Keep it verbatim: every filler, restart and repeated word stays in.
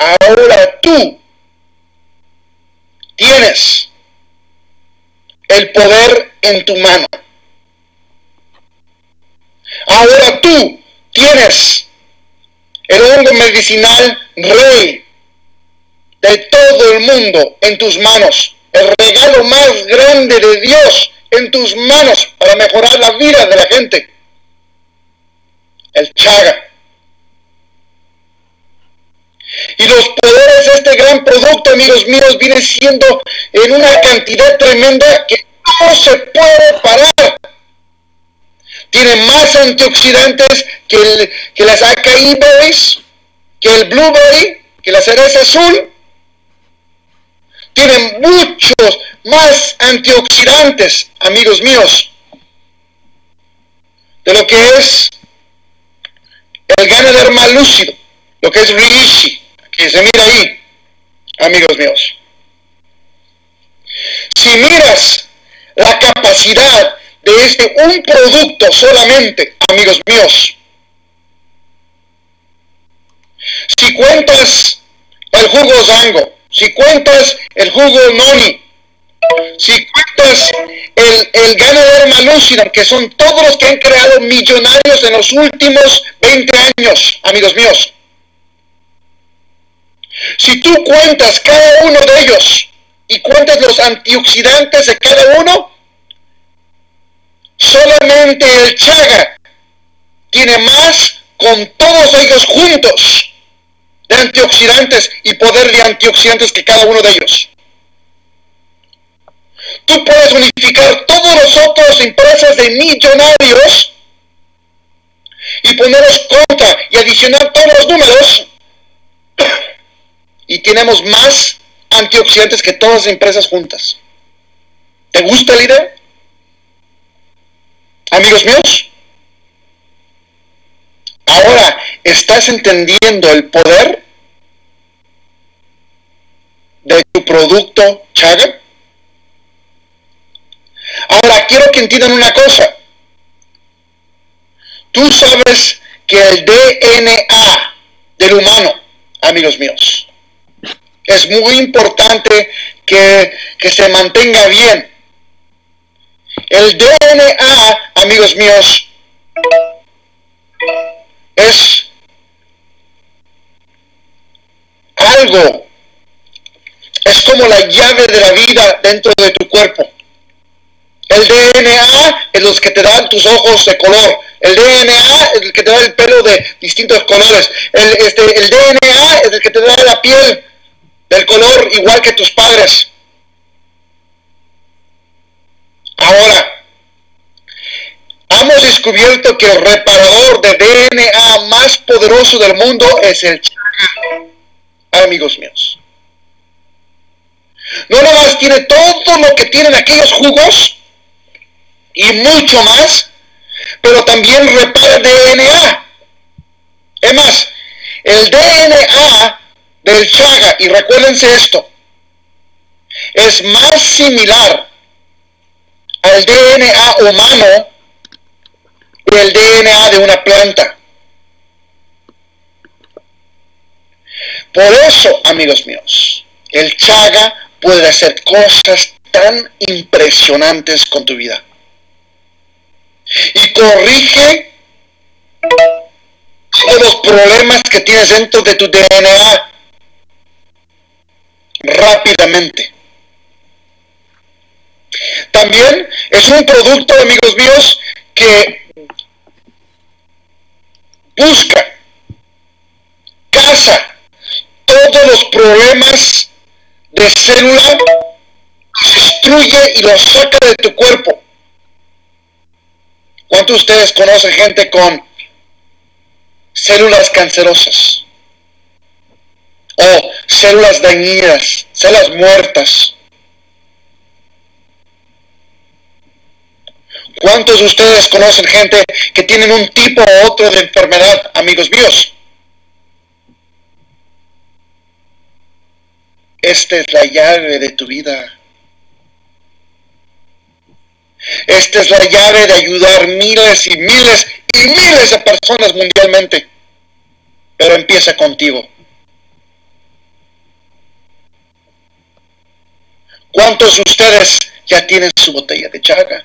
Ahora tú tienes el poder en tu mano. Ahora tú tienes el hongo medicinal rey de todo el mundo en tus manos. El regalo más grande de Dios en tus manos para mejorar la vida de la gente. El chaga. Y los poderes de este gran producto, amigos míos, vienen siendo en una cantidad tremenda que no se puede parar. Tiene más antioxidantes que, el, que las acaíberries, que el blueberry, que la cereza azul. Tienen muchos más antioxidantes, amigos míos, de lo que es el Ganoderma lucidum, lo que es rishi, que se mira ahí, amigos míos. Si miras la capacidad de este un producto solamente, amigos míos, si cuentas el jugo Zango, si cuentas el jugo Noni, si cuentas el, el Ganoderma lucidum, que son todos los que han creado millonarios en los últimos veinte años, amigos míos, si tú cuentas cada uno de ellos y cuentas los antioxidantes de cada uno, solamente el chaga tiene más con todos ellos juntos de antioxidantes y poder de antioxidantes que cada uno de ellos. Tú puedes unificar todos los otros empresas de millonarios y ponerlos contra y adicionar todos los números y tenemos más antioxidantes que todas las empresas juntas. ¿Te gusta la idea? Amigos míos, ahora, ¿estás entendiendo el poder de tu producto Chaga? Ahora, quiero que entiendan una cosa. Tú sabes que el D N A del humano, amigos míos, es muy importante que, que se mantenga bien. El D N A, amigos míos, es algo, es como la llave de la vida dentro de tu cuerpo. El D N A es los que te dan tus ojos de color. El D N A es el que te da el pelo de distintos colores. El, este, el D N A es el que te da la piel del color igual que tus padres. Ahora, hemos descubierto que el reparador de D N A más poderoso del mundo es el chaga, amigos míos. No nomás tiene todo lo que tienen aquellos jugos y mucho más, pero también repara D N A. Es más, el D N A del chaga, y recuérdense esto, es más similar al D N A humano que el D N A de una planta. Por eso, amigos míos, el chaga puede hacer cosas tan impresionantes con tu vida. Y corrige todos los problemas que tienes dentro de tu D N A rápidamente. También es un producto, amigos míos, que busca, caza todos los problemas de célula, los destruye y los saca de tu cuerpo. ¿Cuántos de ustedes conocen gente con células cancerosas? O células dañinas, células muertas. ¿Cuántos de ustedes conocen gente que tienen un tipo u otro de enfermedad, amigos míos? Esta es la llave de tu vida. Esta es la llave de ayudar miles y miles y miles de personas mundialmente. Pero empieza contigo. ¿Cuántos de ustedes ya tienen su botella de chaga?